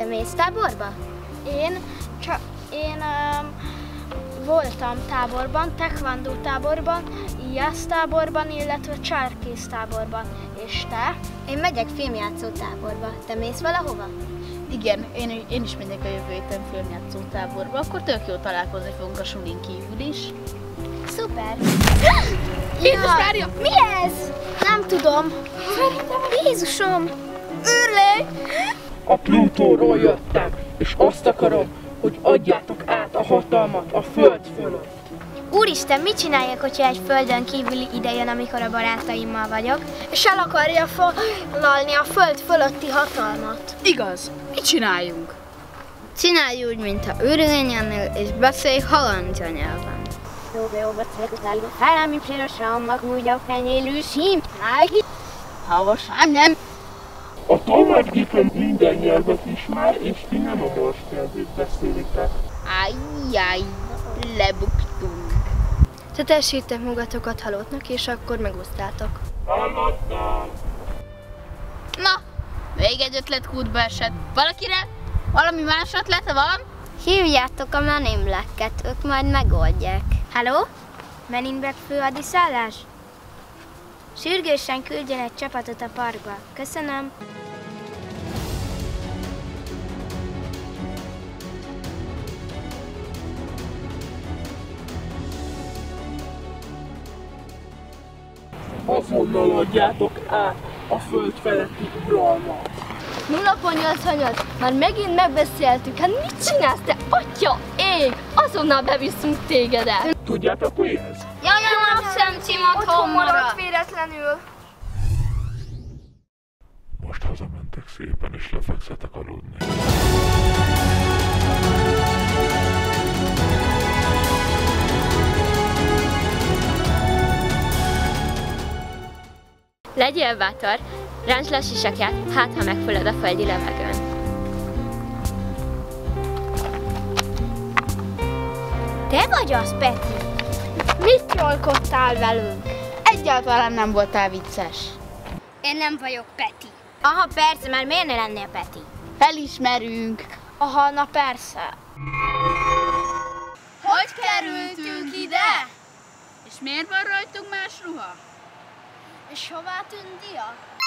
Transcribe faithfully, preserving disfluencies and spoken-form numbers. Te mész táborba? Én, csak, én um, voltam táborban, taekwondo táborban, ijász táborban, illetve csárkész táborban. És te? Én megyek filmjátszó táborba. Te mész valahova? Igen, én, én is megyek a jövő héten filmjátszó táborba. Akkor tök jó találkozni fogunk a sulin kívül is. Szuper! Jézus Mária! Mi ez? Nem tudom. Jézusom! Őrlej! A Plutóról jöttem, és azt akarom, hogy adjátok át a hatalmat a Föld fölött. Úristen, mit csináljak, hogyha egy Földön kívüli ide jön, amikor a barátaimmal vagyok, és el akarja foglalni a Föld fölötti hatalmat? Igaz, mit csináljunk? Csinálj úgy, mintha őrülény lennél, és beszélj halandzsa nyelven. nem. A továbbgifen minden nyelvet ismer, és ti nem a bors nyelvét beszélitek. Ajjaj, lebuktunk. Tehát elsírtek magatokat halottnak, és akkor megosztátok. Hallottam! Na, még egy ötlet kútba esett. Valakire? Valami más ötlete van? Hívjátok a Men in Black-et, ők majd megoldják. Halló? Men in Black főhadiszállás? Sürgősen küldjön egy csapatot a parkba. Köszönöm! Azonnal adjátok át a Föld feletti uralmat! nulla nyolcvannyolc, már megint megbeszéltük, hát mit csinálsz te? Atya ég! Azonnal beviszünk tégedet! Tudjátok mi ez? Jaj, nem a szemcsimat homorra! Véletlenül! Most hazamentek szépen és lefekszetek aludni. Legyél bátor! Ráncsd le a sisakját, hát ha megfullad a földi levegőn. Te vagy az, Peti? Mit trollkodtál velünk? Egyáltalán nem voltál vicces. Én nem vagyok Peti. Aha, persze, már miért ne lennél Peti? Felismerünk. Aha, na persze. Hogy kerültünk ide? És miért van rajtunk más ruha? És hová tűnt Dia?